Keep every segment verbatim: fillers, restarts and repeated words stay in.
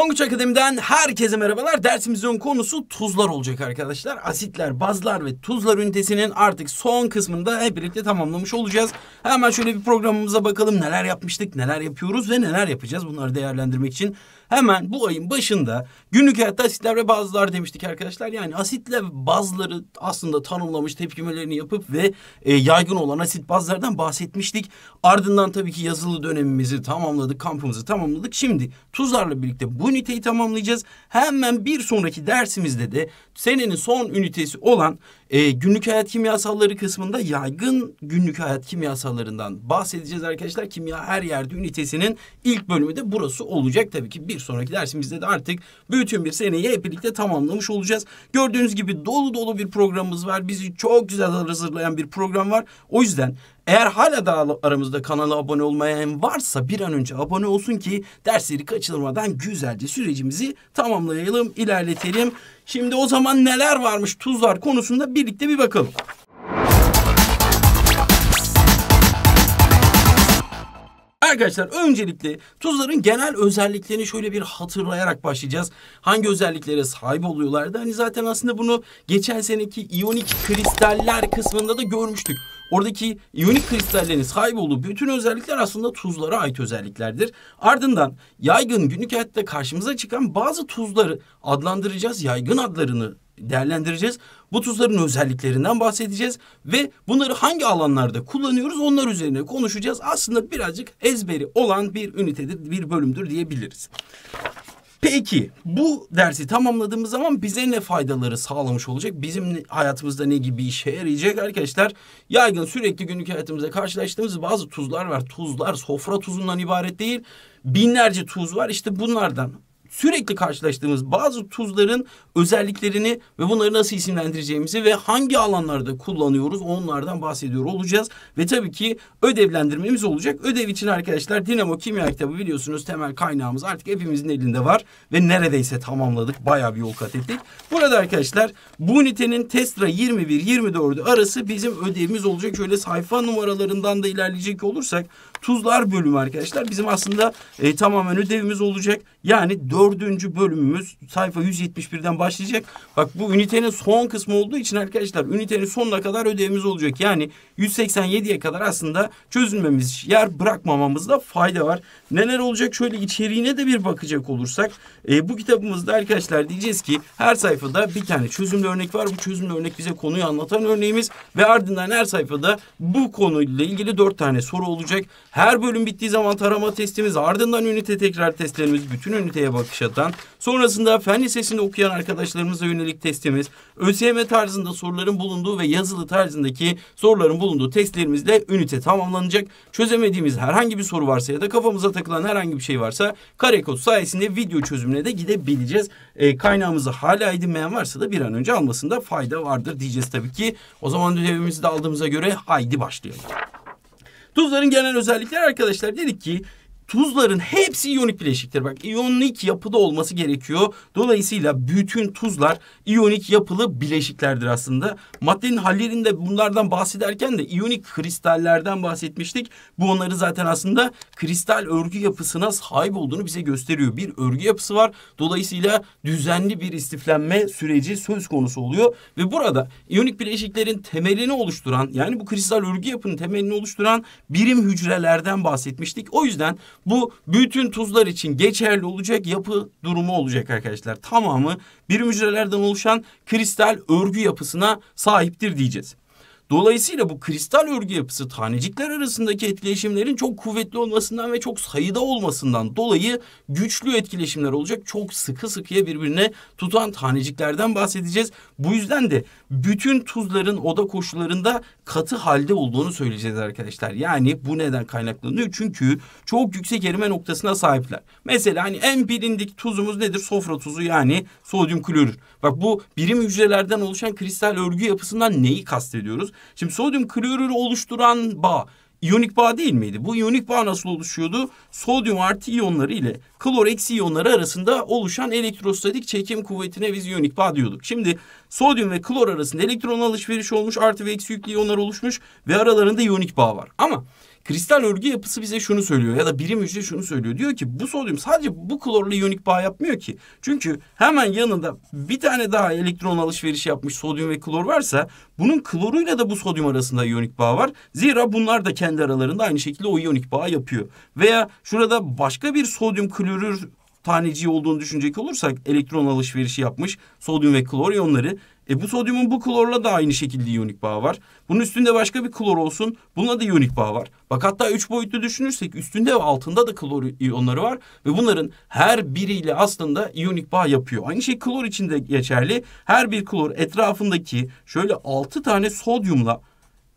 Tonguç Akademi'den herkese merhabalar. Dersimizin konusu tuzlar olacak arkadaşlar. Asitler, bazlar ve tuzlar ünitesinin artık son kısmında hep birlikte tamamlamış olacağız. Hemen şöyle bir programımıza bakalım. Neler yapmıştık, neler yapıyoruz ve neler yapacağız bunları değerlendirmek için. Hemen bu ayın başında günlük hayatta asitler ve bazlar demiştik arkadaşlar. Yani asitle bazları aslında tanımlamış, tepkimelerini yapıp ve e, yaygın olan asit bazlardan bahsetmiştik. Ardından tabii ki yazılı dönemimizi tamamladık, kampımızı tamamladık. Şimdi tuzlarla birlikte bu üniteyi tamamlayacağız. Hemen bir sonraki dersimizde de senenin son ünitesi olan e, günlük hayat kimyasalları kısmında yaygın günlük hayat kimyasallarından bahsedeceğiz arkadaşlar. Kimya her yerde ünitesinin ilk bölümü de burası olacak. Tabii ki bir sonraki dersimizde de artık bütün bir seneyi hep birlikte tamamlamış olacağız. Gördüğünüz gibi dolu dolu bir programımız var. Bizi çok güzel hazırlayan bir program var. O yüzden eğer hala da aramızda kanala abone olmayan varsa bir an önce abone olsun ki dersleri kaçırmadan güzelce sürecimizi tamamlayalım, ilerletelim. Şimdi o zaman neler varmış tuzlar konusunda birlikte bir bakalım. Arkadaşlar öncelikle tuzların genel özelliklerini şöyle bir hatırlayarak başlayacağız. Hangi özelliklere sahip oluyorlardı? Hani zaten aslında bunu geçen seneki iyonik kristaller kısmında da görmüştük. Oradaki iyonik kristallerin sahip olduğu bütün özellikler aslında tuzlara ait özelliklerdir. Ardından yaygın günlük hayatta karşımıza çıkan bazı tuzları adlandıracağız. Yaygın adlarını değerlendireceğiz. Bu tuzların özelliklerinden bahsedeceğiz ve bunları hangi alanlarda kullanıyoruz onlar üzerine konuşacağız. Aslında birazcık ezberi olan bir ünitedir, bir bölümdür diyebiliriz. Peki bu dersi tamamladığımız zaman bize ne faydaları sağlamış olacak? Bizim hayatımızda ne gibi işe yarayacak arkadaşlar? Yaygın sürekli günlük hayatımızda karşılaştığımız bazı tuzlar var. Tuzlar sofra tuzundan ibaret değil. Binlerce tuz var. İşte bunlardan sürekli karşılaştığımız bazı tuzların özelliklerini ve bunları nasıl isimlendireceğimizi ve hangi alanlarda kullanıyoruz onlardan bahsediyor olacağız. Ve tabii ki ödevlendirmemiz olacak. Ödev için arkadaşlar Dinamo Kimya Kitabı biliyorsunuz temel kaynağımız artık hepimizin elinde var. Ve neredeyse tamamladık. Bayağı bir yol kat ettik. Burada arkadaşlar bu ünitenin Tesra yirmi bir yirmi dördü arası bizim ödevimiz olacak. Şöyle sayfa numaralarından da ilerleyecek olursak tuzlar bölümü arkadaşlar bizim aslında e, tamamen ödevimiz olacak. Yani dördüncü bölümümüz sayfa yüz yetmiş birden başlayacak. Bak bu ünitenin son kısmı olduğu için arkadaşlar ünitenin sonuna kadar ödevimiz olacak. Yani yüz seksen yediye kadar aslında çözülmemiz, yer bırakmamamızda fayda var. Neler olacak şöyle içeriğine de bir bakacak olursak. E, bu kitabımızda arkadaşlar diyeceğiz ki her sayfada bir tane çözümlü örnek var. Bu çözümlü örnek bize konuyu anlatan örneğimiz ve ardından her sayfada bu konuyla ilgili dört tane soru olacak. Her bölüm bittiği zaman tarama testimiz, ardından ünite tekrar testlerimiz, bütün üniteye bakış atan, sonrasında fen lisesinde okuyan arkadaşlarımıza yönelik testimiz, ÖSYM tarzında soruların bulunduğu ve yazılı tarzındaki soruların bulunduğu testlerimizle ünite tamamlanacak. Çözemediğimiz herhangi bir soru varsa ya da kafamıza takılan herhangi bir şey varsa karekod sayesinde video çözümüne de gidebileceğiz. E, kaynağımızı hala edinmeyen varsa da bir an önce almasında fayda vardır diyeceğiz tabii ki. O zaman ödevimizi de aldığımıza göre haydi başlayalım. Tuzların genel özellikleri arkadaşlar dedik ki tuzların hepsi iyonik bileşiktir. Bak iyonik yapıda olması gerekiyor. Dolayısıyla bütün tuzlar iyonik yapılı bileşiklerdir aslında. Maddenin hallerinde bunlardan bahsederken de iyonik kristallerden bahsetmiştik. Bu onları zaten aslında kristal örgü yapısına sahip olduğunu bize gösteriyor. Bir örgü yapısı var. Dolayısıyla düzenli bir istiflenme süreci söz konusu oluyor. Ve burada iyonik bileşiklerin temelini oluşturan yani bu kristal örgü yapının temelini oluşturan birim hücrelerden bahsetmiştik. O yüzden bu bütün tuzlar için geçerli olacak yapı durumu olacak arkadaşlar. Tamamı birim hücrelerden oluşan kristal örgü yapısına sahiptir diyeceğiz. Dolayısıyla bu kristal örgü yapısı tanecikler arasındaki etkileşimlerin çok kuvvetli olmasından ve çok sayıda olmasından dolayı güçlü etkileşimler olacak. Çok sıkı sıkıya birbirine tutan taneciklerden bahsedeceğiz. Bu yüzden de bütün tuzların oda koşullarında katı halde olduğunu söyleyeceğiz arkadaşlar. Yani bu neden kaynaklanıyor? Çünkü çok yüksek erime noktasına sahipler. Mesela hani en bilindik tuzumuz nedir? Sofra tuzu yani sodyum klorür. Bak bu birim hücrelerden oluşan kristal örgü yapısından neyi kastediyoruz? Şimdi sodyum klorürü oluşturan bağ iyonik bağ değil miydi? Bu iyonik bağ nasıl oluşuyordu? Sodyum artı iyonları ile klor eksi iyonları arasında oluşan elektrostatik çekim kuvvetine biz iyonik bağ diyorduk. Şimdi sodyum ve klor arasında elektron alışverişi olmuş, artı ve eksi yüklü iyonlar oluşmuş ve aralarında iyonik bağ var. Ama Kristal örgü yapısı bize şunu söylüyor ya da birim hücre şunu söylüyor. Diyor ki bu sodyum sadece bu klorla iyonik bağ yapmıyor ki. Çünkü hemen yanında bir tane daha elektron alışverişi yapmış sodyum ve klor varsa bunun kloruyla da bu sodyum arasında iyonik bağ var. Zira bunlar da kendi aralarında aynı şekilde o iyonik bağ yapıyor. Veya şurada başka bir sodyum klorür taneciği olduğunu düşünecek olursak elektron alışverişi yapmış sodyum ve klor iyonları. E bu sodyumun bu klorla da aynı şekilde iyonik bağı var. Bunun üstünde başka bir klor olsun. Bununla da iyonik bağı var. Bak hatta üç boyutlu düşünürsek üstünde ve altında da klor iyonları var. Ve bunların her biriyle aslında iyonik bağ yapıyor. Aynı şey klor için de geçerli. Her bir klor etrafındaki şöyle altı tane sodyumla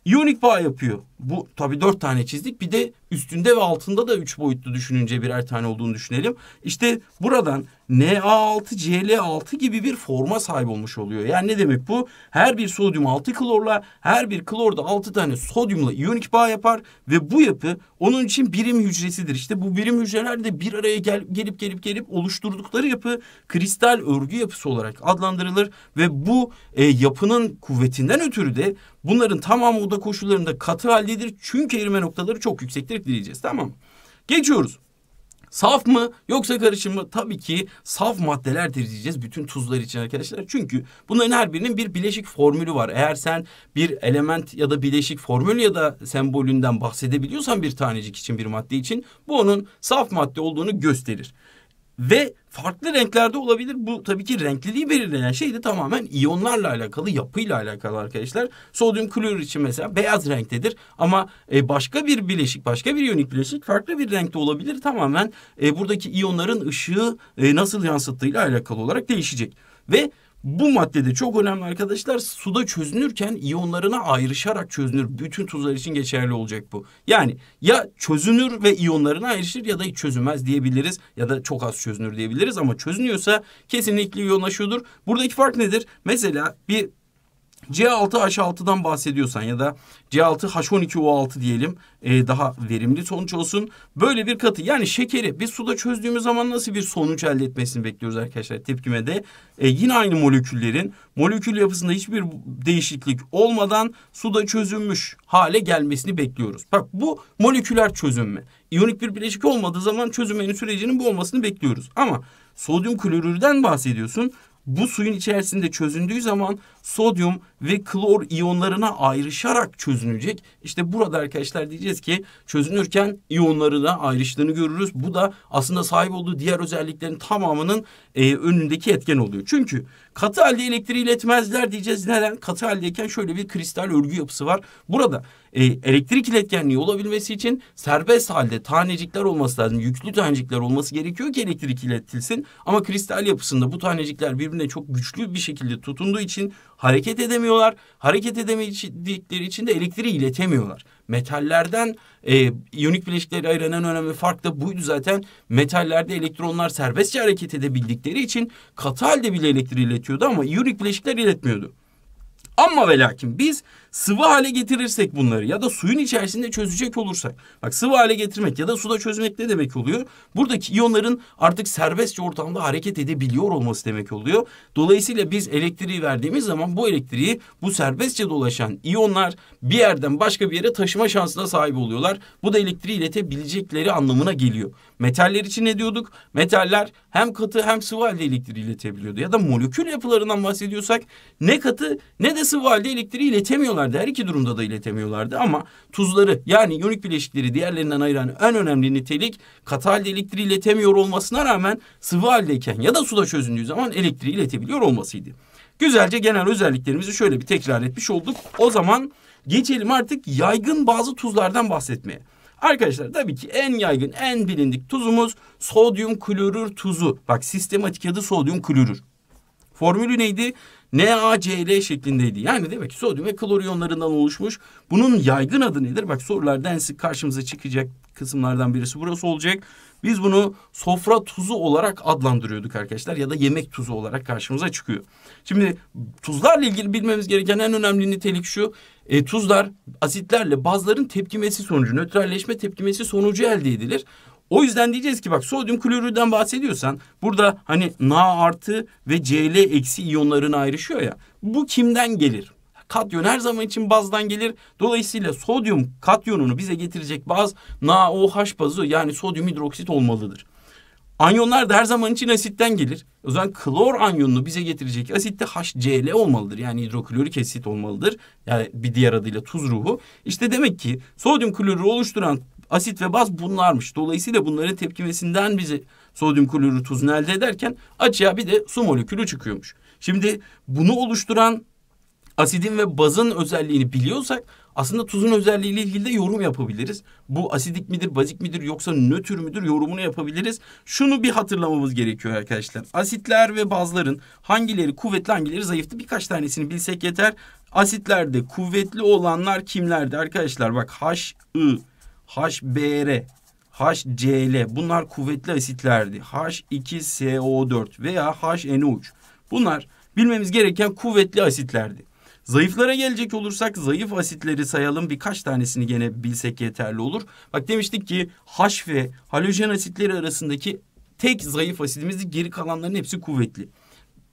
iyonik bağ yapıyor. Bu tabii dört tane çizdik. Bir de üstünde ve altında da üç boyutlu düşününce birer tane olduğunu düşünelim. İşte buradan N A altı C L altı gibi bir forma sahip olmuş oluyor. Yani ne demek bu? Her bir sodyum altı klorla, her bir klorda altı tane sodyumla iyonik bağ yapar ve bu yapı onun için birim hücresidir. İşte bu birim hücreler de bir araya gel, gelip gelip gelip oluşturdukları yapı kristal örgü yapısı olarak adlandırılır ve bu e, yapının kuvvetinden ötürü de bunların tamamı oda koşullarında katı haldedir. Çünkü erime noktaları çok yüksektir diyeceğiz. Tamam mı? Geçiyoruz. Saf mı yoksa karışım mı? Tabii ki saf maddelerdir diyeceğiz bütün tuzlar için arkadaşlar. Çünkü bunların her birinin bir bileşik formülü var. Eğer sen bir element ya da bileşik formül ya da sembolünden bahsedebiliyorsan bir tanecik için bir madde için bu onun saf madde olduğunu gösterir. Ve farklı renklerde olabilir. Bu tabii ki renkliliği belirleyen şey de tamamen iyonlarla alakalı, yapıyla alakalı arkadaşlar. Sodyum klorür için mesela beyaz renktedir. Ama başka bir bileşik, başka bir iyonik bileşik farklı bir renkte olabilir. Tamamen buradaki iyonların ışığı nasıl yansıttığıyla alakalı olarak değişecek. Ve bu maddede çok önemli arkadaşlar, suda çözünürken iyonlarına ayrışarak çözünür. Bütün tuzlar için geçerli olacak bu. Yani ya çözünür ve iyonlarına ayrışır ya da hiç çözünmez diyebiliriz. Ya da çok az çözünür diyebiliriz ama çözünüyorsa kesinlikle iyonlaşıyordur. Buradaki fark nedir? Mesela bir C altı H altı'dan bahsediyorsan ya da C altı H on iki O altı diyelim ee, daha verimli sonuç olsun. Böyle bir katı yani şekeri biz suda çözdüğümüz zaman nasıl bir sonuç elde etmesini bekliyoruz arkadaşlar tepkimede. Ee, yine aynı moleküllerin molekül yapısında hiçbir değişiklik olmadan suda çözünmüş hale gelmesini bekliyoruz. Bak bu moleküler çözünme. İyonik bir bileşik olmadığı zaman çözünmenin sürecinin bu olmasını bekliyoruz. Ama sodyum klorürden bahsediyorsun. Bu suyun içerisinde çözündüğü zaman sodyum ve klor iyonlarına ayrışarak çözünecek. İşte burada arkadaşlar diyeceğiz ki çözünürken iyonlarına ayrıştığını görürüz. Bu da aslında sahip olduğu diğer özelliklerin tamamının e, önündeki etken oluyor. Çünkü katı halde elektriği iletmezler diyeceğiz. Neden? Katı haldeyken şöyle bir kristal örgü yapısı var. Burada e, elektrik iletkenliği olabilmesi için serbest halde tanecikler olması lazım. Yüklü tanecikler olması gerekiyor ki elektrik iletilsin. Ama kristal yapısında bu tanecikler bir çok güçlü bir şekilde tutunduğu için hareket edemiyorlar. Hareket edemedikleri için de elektriği iletemiyorlar. Metallerden e, iyonik bileşikleri ayıran en önemli fark da buydu zaten. Metallerde elektronlar serbestçe hareket edebildikleri için katı halde bile elektriği iletiyordu ama iyonik bileşikler iletmiyordu. Ama ve lakin biz sıvı hale getirirsek bunları ya da suyun içerisinde çözecek olursak. Bak sıvı hale getirmek ya da suda çözmek ne demek oluyor? Buradaki iyonların artık serbestçe ortamda hareket edebiliyor olması demek oluyor. Dolayısıyla biz elektriği verdiğimiz zaman bu elektriği bu serbestçe dolaşan iyonlar bir yerden başka bir yere taşıma şansına sahip oluyorlar. Bu da elektriği iletebilecekleri anlamına geliyor. Metaller için ne diyorduk? Metaller hem katı hem sıvı halde elektriği iletebiliyordu. Ya da molekül yapılarından bahsediyorsak ne katı ne de sıvı halde elektriği iletemiyorlardı. Her iki durumda da iletemiyorlardı ama tuzları yani iyonik bileşikleri diğerlerinden ayıran en önemli nitelik katı halde elektriği iletemiyor olmasına rağmen sıvı haldeyken ya da suda çözündüğü zaman elektriği iletebiliyor olmasıydı. Güzelce genel özelliklerimizi şöyle bir tekrar etmiş olduk. O zaman geçelim artık yaygın bazı tuzlardan bahsetmeye. Arkadaşlar tabii ki en yaygın en bilindik tuzumuz sodyum klorür tuzu. Bak sistematik adı sodyum klorür. Formülü neydi? N A C L şeklindeydi. Yani demek ki sodyum ve klor iyonlarından oluşmuş. Bunun yaygın adı nedir? Bak sorularda en sık karşımıza çıkacak kısımlardan birisi burası olacak. Biz bunu sofra tuzu olarak adlandırıyorduk arkadaşlar ya da yemek tuzu olarak karşımıza çıkıyor. Şimdi tuzlarla ilgili bilmemiz gereken en önemli nitelik şu. E, tuzlar asitlerle bazların tepkimesi sonucu, nötralleşme tepkimesi sonucu elde edilir. O yüzden diyeceğiz ki bak sodyum klorürden bahsediyorsan burada hani Na artı ve Cl eksi iyonlarına ayrışıyor ya. Bu kimden gelir? Katyon her zaman için bazdan gelir. Dolayısıyla sodyum katyonunu bize getirecek baz Na O Haş bazı, yani sodyum hidroksit olmalıdır. Anyonlar da her zaman için asitten gelir. O zaman klor anyonunu bize getirecek asit de H C L olmalıdır. Yani hidroklorik asit olmalıdır. Yani bir diğer adıyla tuz ruhu. İşte demek ki sodyum klorürü oluşturan asit ve baz bunlarmış. Dolayısıyla bunların tepkimesinden bize sodyum klorür tuzunu elde ederken açığa bir de su molekülü çıkıyormuş. Şimdi bunu oluşturan asidin ve bazın özelliğini biliyorsak aslında tuzun özelliğiyle ilgili de yorum yapabiliriz. Bu asidik midir, bazik midir yoksa nötr müdür yorumunu yapabiliriz. Şunu bir hatırlamamız gerekiyor arkadaşlar. Asitler ve bazların hangileri kuvvetli hangileri zayıftı birkaç tanesini bilsek yeter. Asitlerde kuvvetli olanlar kimlerdi arkadaşlar? Bak H I, H B R, H C L bunlar kuvvetli asitlerdi. H iki S O dört veya H N üç bunlar bilmemiz gereken kuvvetli asitlerdi. Zayıflara gelecek olursak zayıf asitleri sayalım. Birkaç tanesini gene bilsek yeterli olur. Bak demiştik ki H ve halojen asitleri arasındaki tek zayıf asitimizdi. Geri kalanların hepsi kuvvetli.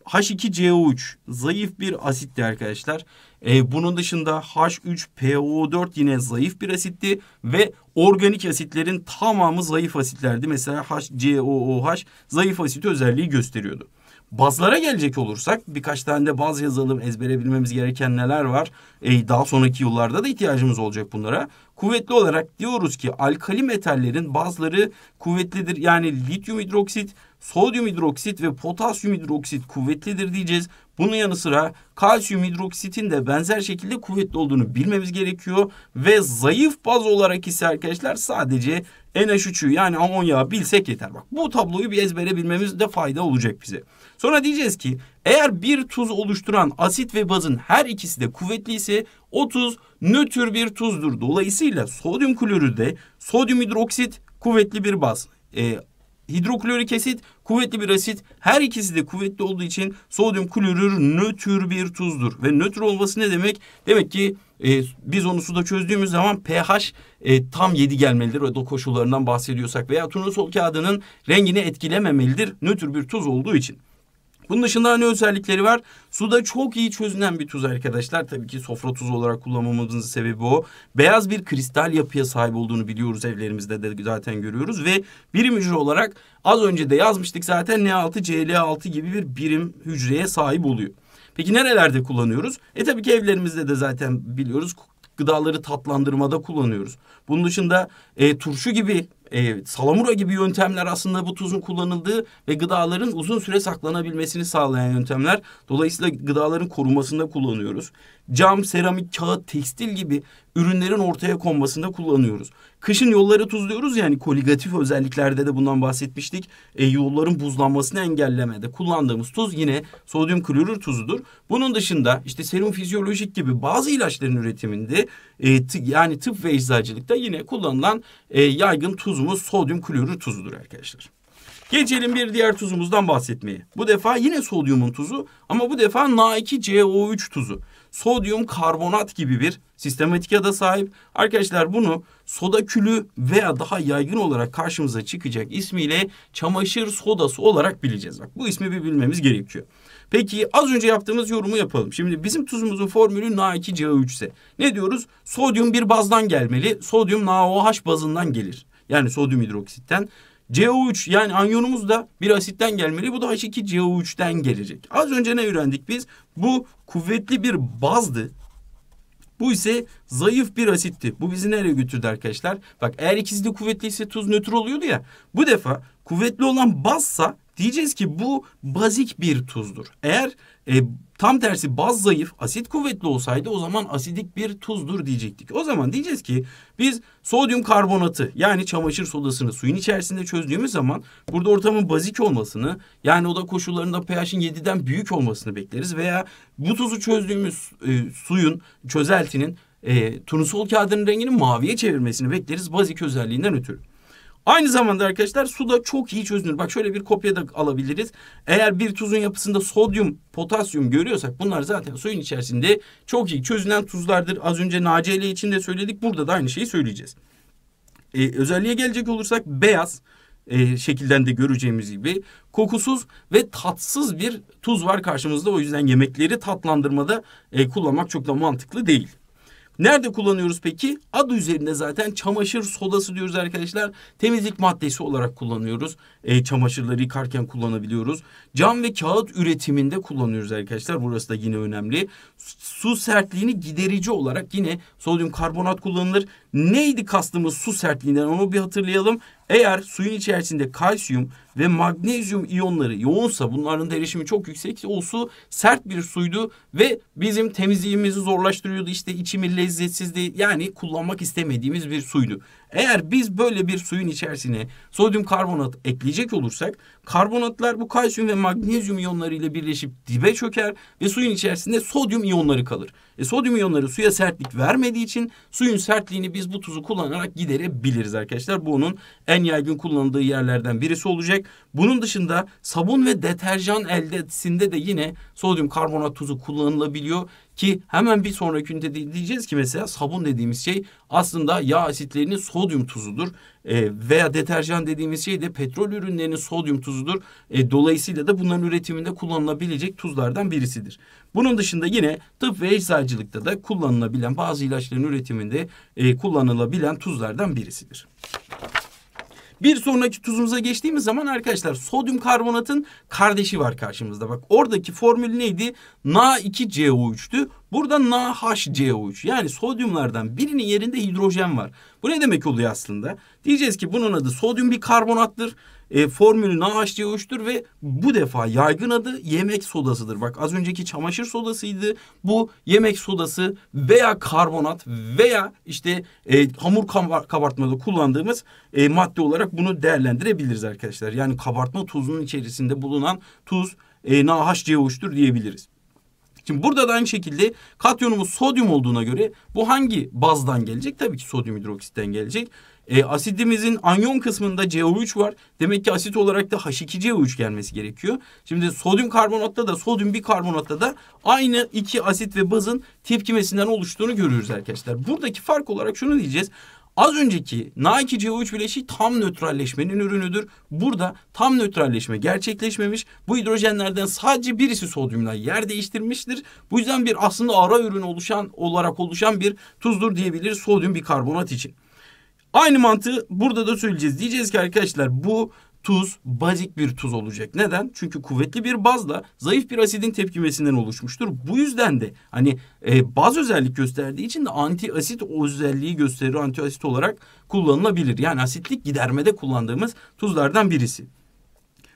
H iki C O üç zayıf bir asitti arkadaşlar. Ee, bunun dışında H üç P O dört yine zayıf bir asitti. Ve organik asitlerin tamamı zayıf asitlerdi. Mesela H C O O H zayıf asit özelliği gösteriyordu. Bazlara gelecek olursak birkaç tane de baz yazalım, ezbere bilmemiz gereken neler var. Ee, daha sonraki yıllarda da ihtiyacımız olacak bunlara. Kuvvetli olarak diyoruz ki alkali metallerin bazları kuvvetlidir. Yani lityum hidroksit, sodyum hidroksit ve potasyum hidroksit kuvvetlidir diyeceğiz. Bunun yanı sıra kalsiyum hidroksitin de benzer şekilde kuvvetli olduğunu bilmemiz gerekiyor. Ve zayıf baz olarak ise arkadaşlar sadece N H üç'ü yani amonyağı bilsek yeter. Bak bu tabloyu bir ezbere bilmemiz de fayda olacak bize. Sonra diyeceğiz ki eğer bir tuz oluşturan asit ve bazın her ikisi de kuvvetliyse o tuz nötr bir tuzdur. Dolayısıyla sodyum klorürü de sodyum hidroksit kuvvetli bir baz. E, hidroklorik asit kuvvetli bir asit. Her ikisi de kuvvetli olduğu için sodyum klorür nötr bir tuzdur. Ve nötr olması ne demek? Demek ki e, biz onu suda çözdüğümüz zaman pH e, tam yedi gelmelidir. O da koşullarından bahsediyorsak veya turnusol kağıdının rengini etkilememelidir. Nötr bir tuz olduğu için. Bunun dışında ne özellikleri var? Suda çok iyi çözünen bir tuz arkadaşlar. Tabii ki sofra tuzu olarak kullanmamızın sebebi o. Beyaz bir kristal yapıya sahip olduğunu biliyoruz. Evlerimizde de zaten görüyoruz. Ve birim hücre olarak az önce de yazmıştık zaten N altı C L altı gibi bir birim hücreye sahip oluyor. Peki nerelerde kullanıyoruz? E tabii ki evlerimizde de zaten biliyoruz. Gıdaları tatlandırmada kullanıyoruz. Bunun dışında e, turşu gibi, e, salamura gibi yöntemler aslında bu tuzun kullanıldığı ve gıdaların uzun süre saklanabilmesini sağlayan yöntemler. Dolayısıyla gıdaların korunmasında kullanıyoruz. Cam, seramik, kağıt, tekstil gibi ürünlerin ortaya konmasında kullanıyoruz. Kışın yolları tuzluyoruz yani koligatif özelliklerde de bundan bahsetmiştik. E, yolların buzlanmasını engellemede kullandığımız tuz yine sodyum klorür tuzudur. Bunun dışında işte serum fizyolojik gibi bazı ilaçların üretiminde e, yani tıp ve eczacılıkta yine kullanılan e, yaygın tuzumuz sodyum klorür tuzudur arkadaşlar. Geçelim bir diğer tuzumuzdan bahsetmeye. Bu defa yine sodyumun tuzu ama bu defa Na iki C O üç tuzu. Sodyum karbonat gibi bir sistematik ada sahip. Arkadaşlar bunu soda külü veya daha yaygın olarak karşımıza çıkacak ismiyle çamaşır sodası olarak bileceğiz. Bak bu ismi bir bilmemiz gerekiyor. Peki az önce yaptığımız yorumu yapalım. Şimdi bizim tuzumuzun formülü Na iki C O üç ise ne diyoruz? Sodyum bir bazdan gelmeli. Sodyum Na O Haş bazından gelir. Yani sodyum hidroksitten. C O üç yani anyonumuz da bir asitten gelmeli. Bu da H iki C O üç'ten gelecek. Az önce ne öğrendik biz? Bu kuvvetli bir bazdı. Bu ise zayıf bir asitti. Bu bizi nereye götürdü arkadaşlar? Bak eğer ikisi de kuvvetliyse tuz nötr oluyordu ya. Bu defa kuvvetli olan bazsa diyeceğiz ki bu bazik bir tuzdur. Eğer e, tam tersi baz zayıf, asit kuvvetli olsaydı o zaman asidik bir tuzdur diyecektik. O zaman diyeceğiz ki biz sodyum karbonatı yani çamaşır sodasını suyun içerisinde çözdüğümüz zaman burada ortamın bazik olmasını yani oda koşullarında pH'in yedi'den büyük olmasını bekleriz. Veya bu tuzu çözdüğümüz e, suyun çözeltinin e, turnusol kağıdının rengini maviye çevirmesini bekleriz bazik özelliğinden ötürü. Aynı zamanda arkadaşlar suda çok iyi çözünür. Bak şöyle bir kopya da alabiliriz. Eğer bir tuzun yapısında sodyum, potasyum görüyorsak bunlar zaten suyun içerisinde çok iyi çözünen tuzlardır. Az önce Na C L için de söyledik. Burada da aynı şeyi söyleyeceğiz. Ee, özelliğe gelecek olursak beyaz, e, şekilden de göreceğimiz gibi kokusuz ve tatsız bir tuz var karşımızda. O yüzden yemekleri tatlandırmada e, kullanmak çok da mantıklı değil. Nerede kullanıyoruz peki? Adı üzerinde zaten çamaşır sodası diyoruz arkadaşlar. Temizlik maddesi olarak kullanıyoruz. E, çamaşırları yıkarken kullanabiliyoruz. Cam ve kağıt üretiminde kullanıyoruz arkadaşlar. Burası da yine önemli. Su sertliğini giderici olarak yine sodyum karbonat kullanılır. Neydi kastımız su sertliğinden, onu bir hatırlayalım. Eğer suyun içerisinde kalsiyum ve magnezyum iyonları yoğunsa, bunların derişimi çok yüksek, o su sert bir suydu ve bizim temizliğimizi zorlaştırıyordu. İşte içimi lezzetsizdi, yani kullanmak istemediğimiz bir suydu. Eğer biz böyle bir suyun içerisine sodyum karbonat ekleyecek olursak, karbonatlar bu kalsiyum ve magnezyum iyonları ile birleşip dibe çöker ve suyun içerisinde sodyum iyonları kalır. E, sodyum iyonları suya sertlik vermediği için suyun sertliğini biz bu tuzu kullanarak giderebiliriz arkadaşlar. Bu onun en yaygın kullanıldığı yerlerden birisi olacak. Bunun dışında sabun ve deterjan eldesinde de yine sodyum karbonat tuzu kullanılabiliyor. Ki hemen bir sonraki ünite diyeceğiz ki mesela sabun dediğimiz şey aslında yağ asitlerinin sodyum tuzudur. E, veya deterjan dediğimiz şey de petrol ürünlerinin sodyum tuzudur. E, dolayısıyla da bunların üretiminde kullanılabilecek tuzlardan birisidir. Bunun dışında yine tıp ve eczacılıkta da kullanılabilen, bazı ilaçların üretiminde e, kullanılabilen tuzlardan birisidir. Bir sonraki tuzumuza geçtiğimiz zaman arkadaşlar sodyum karbonatın kardeşi var karşımızda. Bak oradaki formül neydi? Na iki C O üç'tü. Burada Na H C O üç, yani sodyumlardan birinin yerinde hidrojen var. Bu ne demek oluyor aslında? Diyeceğiz ki bunun adı sodyum bir karbonattır. E, formülü Na H C O üç'tür ve bu defa yaygın adı yemek sodasıdır. Bak az önceki çamaşır sodasıydı. Bu yemek sodası veya karbonat veya işte e, hamur kabartmada kullandığımız e, madde olarak bunu değerlendirebiliriz arkadaşlar. Yani kabartma tuzunun içerisinde bulunan tuz e, Na H C O üç'tür diyebiliriz. Şimdi burada da aynı şekilde katyonumuz sodyum olduğuna göre bu hangi bazdan gelecek? Tabii ki sodyum hidroksitten gelecek. E, asidimizin anyon kısmında C O üç var. Demek ki asit olarak da H iki C O üç gelmesi gerekiyor. Şimdi sodyum karbonatta da sodyum bikarbonatta da aynı iki asit ve bazın tepkimesinden oluştuğunu görüyoruz arkadaşlar. Buradaki fark olarak şunu diyeceğiz. Az önceki Na iki C O üç bileşiği tam nötralleşmenin ürünüdür. Burada tam nötralleşme gerçekleşmemiş. Bu hidrojenlerden sadece birisi sodyumla yer değiştirmiştir. Bu yüzden bir aslında ara ürün oluşan olarak oluşan bir tuzdur diyebiliriz sodyum bikarbonat için. Aynı mantığı burada da söyleyeceğiz. Diyeceğiz ki arkadaşlar bu tuz bazik bir tuz olacak. Neden? Çünkü kuvvetli bir bazla zayıf bir asidin tepkimesinden oluşmuştur. Bu yüzden de hani e, baz özellik gösterdiği için de anti asit özelliği gösterir. Anti asit olarak kullanılabilir. Yani asitlik gidermede kullandığımız tuzlardan birisi.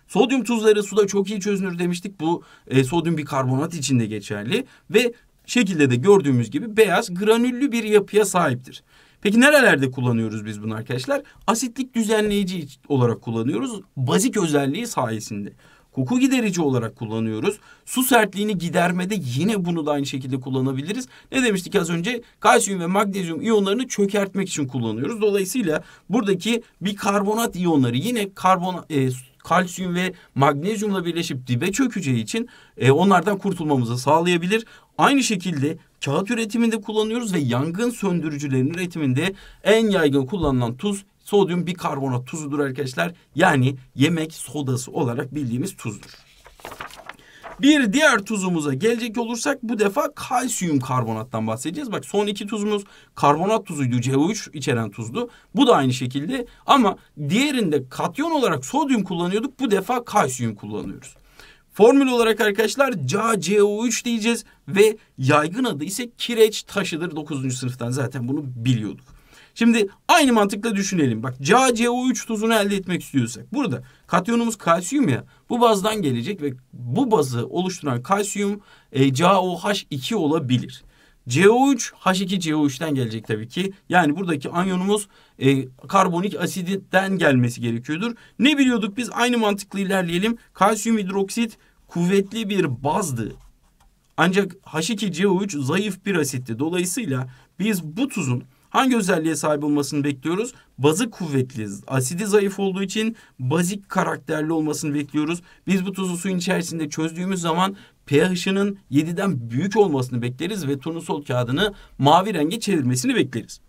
Sodyum tuzları suda çok iyi çözünür demiştik. Bu e, sodyum bikarbonat için de geçerli ve şekilde de gördüğümüz gibi beyaz granüllü bir yapıya sahiptir. Peki nerelerde kullanıyoruz biz bunu arkadaşlar? Asitlik düzenleyici olarak kullanıyoruz. Bazik özelliği sayesinde. Koku giderici olarak kullanıyoruz. Su sertliğini gidermede yine bunu da aynı şekilde kullanabiliriz. Ne demiştik az önce? Kalsiyum ve magnezyum iyonlarını çökertmek için kullanıyoruz. Dolayısıyla buradaki bikarbonat iyonları yine karbon, e, kalsiyum ve magnezyumla birleşip dibe çökeceği için e, onlardan kurtulmamızı sağlayabilir. Aynı şekilde kağıt üretiminde kullanıyoruz ve yangın söndürücülerin üretiminde en yaygın kullanılan tuz sodyum bikarbonat tuzudur arkadaşlar. Yani yemek sodası olarak bildiğimiz tuzdur. Bir diğer tuzumuza gelecek olursak bu defa kalsiyum karbonattan bahsedeceğiz. Bak son iki tuzumuz karbonat tuzuydu, C O üç içeren tuzdu. Bu da aynı şekilde ama diğerinde katyon olarak sodyum kullanıyorduk. Bu defa kalsiyum kullanıyoruz. Formül olarak arkadaşlar Ca C O üç diyeceğiz ve yaygın adı ise kireç taşıdır. dokuzuncu sınıftan zaten bunu biliyorduk. Şimdi aynı mantıkla düşünelim. Bak Ca C O üç tuzunu elde etmek istiyorsak burada katyonumuz kalsiyum ya, bu bazdan gelecek ve bu bazı oluşturan kalsiyum e, Ca O H iki olabilir. C O üç H iki C O üç'ten gelecek tabii ki. Yani buradaki anyonumuz e, karbonik asiditten gelmesi gerekiyordur. Ne biliyorduk biz? Aynı mantıkla ilerleyelim. Kalsiyum hidroksit kuvvetli bir bazdı. Ancak H iki C O üç zayıf bir asitti. Dolayısıyla biz bu tuzun hangi özelliğe sahip olmasını bekliyoruz? Bazı kuvvetli, asidi zayıf olduğu için bazik karakterli olmasını bekliyoruz. Biz bu tuzu suyun içerisinde çözdüğümüz zaman pH'ının yedi'den büyük olmasını bekleriz ve turnusol kağıdını mavi renge çevirmesini bekleriz.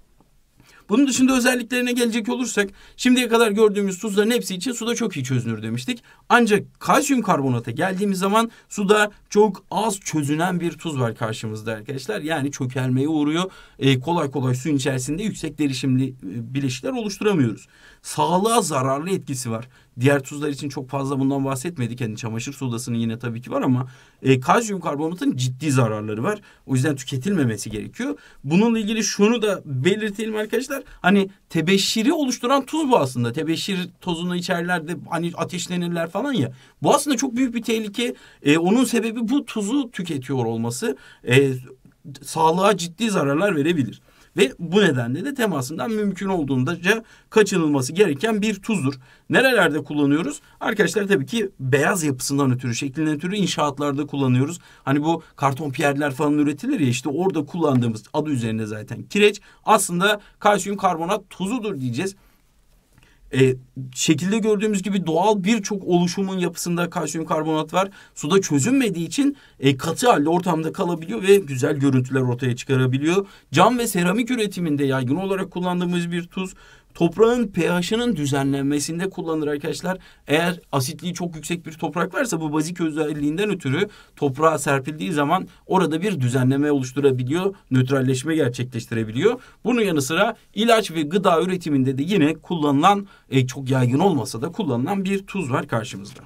Bunun dışında özelliklerine gelecek olursak şimdiye kadar gördüğümüz tuzların hepsi için suda çok iyi çözünür demiştik. Ancak kalsiyum karbonata geldiğimiz zaman suda çok az çözünen bir tuz var karşımızda arkadaşlar. Yani çökelmeye uğruyor. E, kolay kolay suyun içerisinde yüksek derişimli bileşikler oluşturamıyoruz. Sağlığa zararlı etkisi var. Diğer tuzlar için çok fazla bundan bahsetmedik. Yani çamaşır sodasının yine tabii ki var ama e, kalsiyum karbonatın ciddi zararları var. O yüzden tüketilmemesi gerekiyor. Bununla ilgili şunu da belirtelim arkadaşlar. Hani tebeşiri oluşturan tuz bu aslında. Tebeşir tozunu içerler de hani ateşlenirler falan ya. Bu aslında çok büyük bir tehlike. E, onun sebebi bu tuzu tüketiyor olması. E, sağlığa ciddi zararlar verebilir. Ve bu nedenle de temasından mümkün olduğunda kaçınılması gereken bir tuzdur. Nerelerde kullanıyoruz? Arkadaşlar tabii ki beyaz yapısından ötürü, şeklinden ötürü inşaatlarda kullanıyoruz. Hani bu karton piyerler falan üretilir ya, işte orada kullandığımız, adı üzerinde zaten kireç, aslında kalsiyum karbonat tuzudur diyeceğiz. Ee, şekilde gördüğümüz gibi doğal birçok oluşumun yapısında kalsiyum karbonat var. Suda çözünmediği için e, katı halde ortamda kalabiliyor ve güzel görüntüler ortaya çıkarabiliyor. Cam ve seramik üretiminde yaygın olarak kullandığımız bir tuz. Toprağın pH'ının düzenlenmesinde kullanılır arkadaşlar. Eğer asitliği çok yüksek bir toprak varsa bu bazik özelliğinden ötürü toprağa serpildiği zaman orada bir düzenleme oluşturabiliyor. Nötralleşme gerçekleştirebiliyor. Bunun yanı sıra ilaç ve gıda üretiminde de yine kullanılan, e, çok yaygın olmasa da kullanılan bir tuz var karşımızda.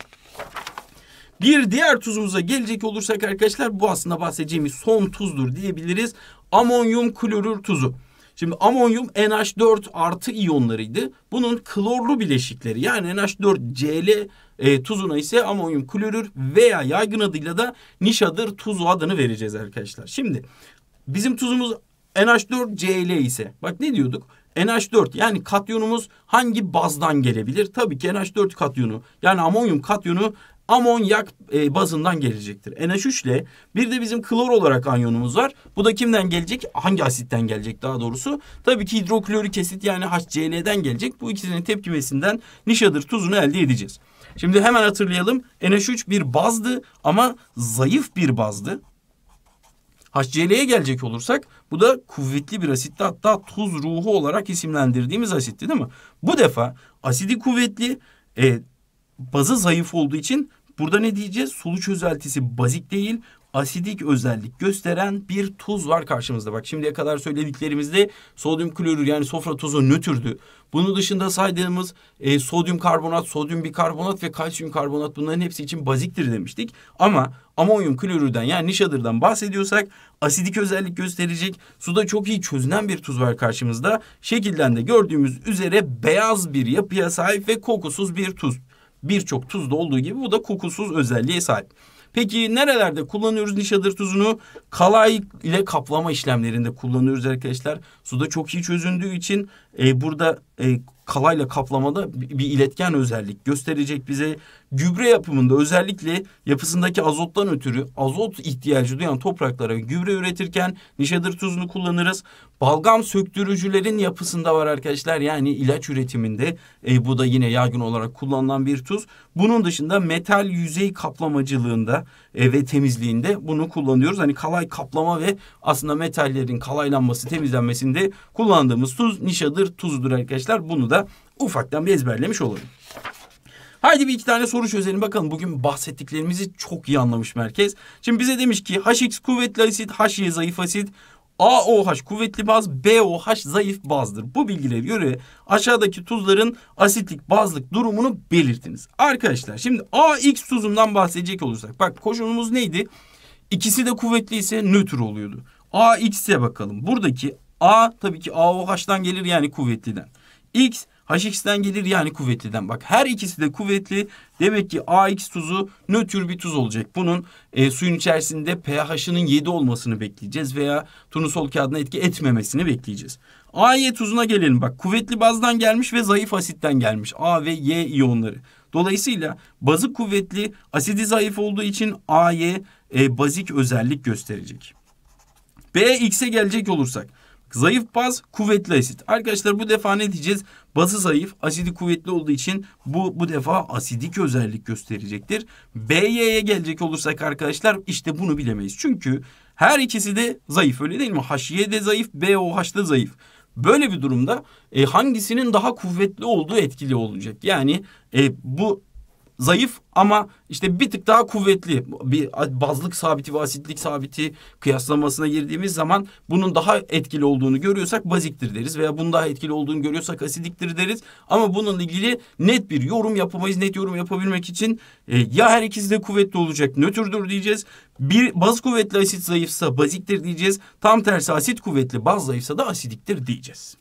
Bir diğer tuzumuza gelecek olursak arkadaşlar, bu aslında bahsedeceğimiz son tuzdur diyebiliriz. Amonyum klorür tuzu. Şimdi amonyum N H dört artı iyonlarıydı. Bunun klorlu bileşikleri, yani N H dört C L e, tuzuna ise amonyum klorür veya yaygın adıyla da nişadır tuzu adını vereceğiz arkadaşlar. Şimdi bizim tuzumuz N H dört C L ise, bak ne diyorduk? N H dört yani katyonumuz hangi bazdan gelebilir? Tabii ki N H dört katyonu, yani amonyum katyonu amonyak bazından gelecektir. N H üç ile bir de bizim klor olarak anyonumuz var. Bu da kimden gelecek? Hangi asitten gelecek daha doğrusu? Tabii ki hidroklorik asit yani H C L'den gelecek. Bu ikisinin tepkimesinden nişadır tuzunu elde edeceğiz. Şimdi hemen hatırlayalım. N H üç bir bazdı ama zayıf bir bazdı. H C L'ye gelecek olursak bu da kuvvetli bir asitti, hatta tuz ruhu olarak isimlendirdiğimiz asitti değil mi? Bu defa asidi kuvvetli, e, bazı zayıf olduğu için burada ne diyeceğiz? Sulu çözeltisi bazik değil, asidik özellik gösteren bir tuz var karşımızda. Bak şimdiye kadar söylediklerimizde sodyum klorür yani sofra tuzu nötrdü. Bunun dışında saydığımız e, sodyum karbonat, sodyum bikarbonat ve kalsiyum karbonat, bunların hepsi için baziktir demiştik. Ama amonyum klorürden yani nişadırdan bahsediyorsak asidik özellik gösterecek, suda çok iyi çözünen bir tuz var karşımızda. Şekilden de gördüğümüz üzere beyaz bir yapıya sahip ve kokusuz bir tuz. Birçok tuzda olduğu gibi bu da kokusuz özelliğe sahip. Peki nerelerde kullanıyoruz nişadır tuzunu? Kalay ile kaplama işlemlerinde kullanıyoruz arkadaşlar. Suda çok iyi çözündüğü için e, burada e, kalayla kaplamada bir iletken özellik gösterecek bize. Gübre yapımında özellikle yapısındaki azottan ötürü azot ihtiyacı duyan topraklara gübre üretirken nişadır tuzunu kullanırız. Balgam söktürücülerin yapısında var arkadaşlar. Yani ilaç üretiminde e, bu da yine yaygın olarak kullanılan bir tuz. Bunun dışında metal yüzey kaplamacılığında e, ve temizliğinde bunu kullanıyoruz. Hani kalay kaplama ve aslında metallerin kalaylanması, temizlenmesinde kullandığımız tuz nişadır tuzudur arkadaşlar. Bunu da ufaktan bir ezberlemiş olalım. Haydi bir iki tane soru çözelim bakalım. Bugün bahsettiklerimizi çok iyi anlamış merkez. Şimdi bize demiş ki H X kuvvetli asit, H Y zayıf asit, A O H kuvvetli baz, B O H zayıf bazdır. Bu bilgilere göre aşağıdaki tuzların asitlik bazlık durumunu belirtiniz. Arkadaşlar şimdi A X tuzundan bahsedecek olursak, bak koşulumuz neydi? İkisi de kuvvetli ise nötr oluyordu. A X'e bakalım. Buradaki A tabii ki A O H'dan gelir yani kuvvetliden. X H X'den gelir yani kuvvetliden. Bak her ikisi de kuvvetli. Demek ki A X tuzu nötr bir tuz olacak. Bunun e, suyun içerisinde pH'ının yedi olmasını bekleyeceğiz veya turnusol kağıdına etki etmemesini bekleyeceğiz. A Y tuzuna gelelim. Bak kuvvetli bazdan gelmiş ve zayıf asitten gelmiş. A ve Y iyonları. Dolayısıyla bazı kuvvetli, asidi zayıf olduğu için A Y e, bazik özellik gösterecek. B X'e gelecek olursak, zayıf baz, kuvvetli asit. Arkadaşlar bu defa ne diyeceğiz? Bazı zayıf, asidi kuvvetli olduğu için bu bu defa asidik özellik gösterecektir. B Y'ye gelecek olursak arkadaşlar işte bunu bilemeyiz. Çünkü her ikisi de zayıf, öyle değil mi? H Y de zayıf, B O H da zayıf. Böyle bir durumda e, hangisinin daha kuvvetli olduğu etkili olacak. Yani e, bu zayıf ama işte bir tık daha kuvvetli bir bazlık sabiti ve asitlik sabiti kıyaslamasına girdiğimiz zaman bunun daha etkili olduğunu görüyorsak baziktir deriz veya bunun daha etkili olduğunu görüyorsak asidiktir deriz. Ama bununla ilgili net bir yorum yapamayız. Net yorum yapabilmek için e, ya her ikisi de kuvvetli olacak nötrdür diyeceğiz. Bir baz kuvvetli asit zayıfsa baziktir diyeceğiz. Tam tersi asit kuvvetli baz zayıfsa da asidiktir diyeceğiz.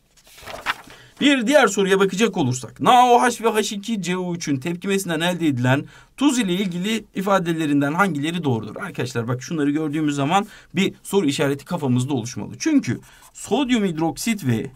Bir diğer soruya bakacak olursak Na O Haş ve H iki C O üçün tepkimesinden elde edilen tuz ile ilgili ifadelerinden hangileri doğrudur? Arkadaşlar bak şunları gördüğümüz zaman bir soru işareti kafamızda oluşmalı. Çünkü sodyum hidroksit ve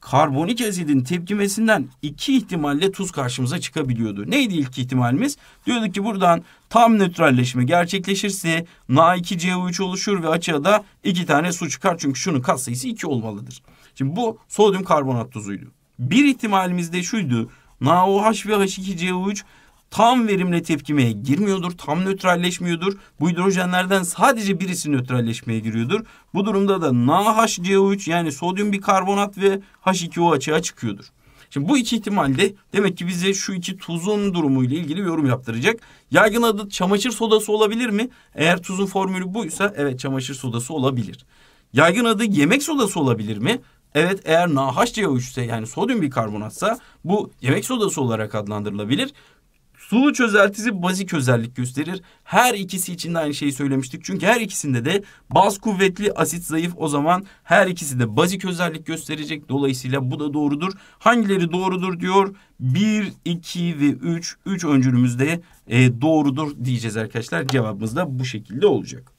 karbonik asidin tepkimesinden iki ihtimalle tuz karşımıza çıkabiliyordu. Neydi ilk ihtimalimiz? Diyorduk ki buradan tam nötralleşme gerçekleşirse Na iki C O üç oluşur ve açığa da iki tane su çıkar. Çünkü şunun katsayısı iki olmalıdır. Şimdi bu sodyum karbonat tuzuydu. Bir ihtimalimiz de şuydu. Na O Haş ve H iki C O üç tam verimle tepkimeye girmiyordur. Tam nötralleşmiyordur. Bu hidrojenlerden sadece birisi nötralleşmeye giriyordur. Bu durumda da Na Haş C O üç yani sodyum bikarbonat ve H iki O açığa çıkıyordur. Şimdi bu iki ihtimalde demek ki bize şu iki tuzun durumu ile ilgili bir yorum yaptıracak. Yaygın adı çamaşır sodası olabilir mi? Eğer tuzun formülü buysa evet çamaşır sodası olabilir. Yaygın adı yemek sodası olabilir mi? Evet eğer Na Haş C O üç ise yani sodyum bikarbonatsa bu yemek sodası olarak adlandırılabilir. Sulu çözeltisi bazik özellik gösterir. Her ikisi için de aynı şeyi söylemiştik. Çünkü her ikisinde de baz kuvvetli, asit zayıf, o zaman her ikisi de bazik özellik gösterecek. Dolayısıyla bu da doğrudur. Hangileri doğrudur diyor? bir, iki ve üç. üç öncülümüzde e, doğrudur diyeceğiz arkadaşlar. Cevabımız da bu şekilde olacak.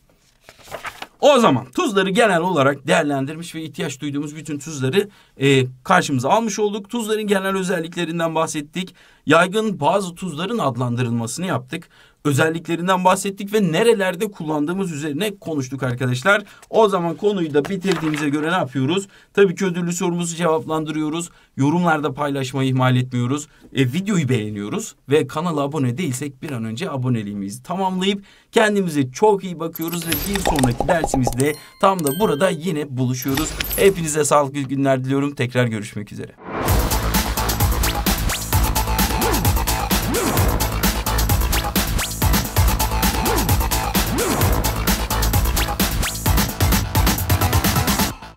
O zaman tuzları genel olarak değerlendirmiş ve ihtiyaç duyduğumuz bütün tuzları e, karşımıza almış olduk. Tuzların genel özelliklerinden bahsettik. Yaygın bazı tuzların adlandırılmasını yaptık. Özelliklerinden bahsettik ve nerelerde kullandığımız üzerine konuştuk arkadaşlar. O zaman konuyu da bitirdiğimize göre ne yapıyoruz? Tabii ki ödüllü sorumuzu cevaplandırıyoruz. Yorumlarda paylaşmayı ihmal etmiyoruz. E, videoyu beğeniyoruz ve kanala abone değilsek bir an önce aboneliğimizi tamamlayıp kendimize çok iyi bakıyoruz ve bir sonraki dersimizde tam da burada yine buluşuyoruz. Hepinize sağlıklı günler diliyorum. Tekrar görüşmek üzere.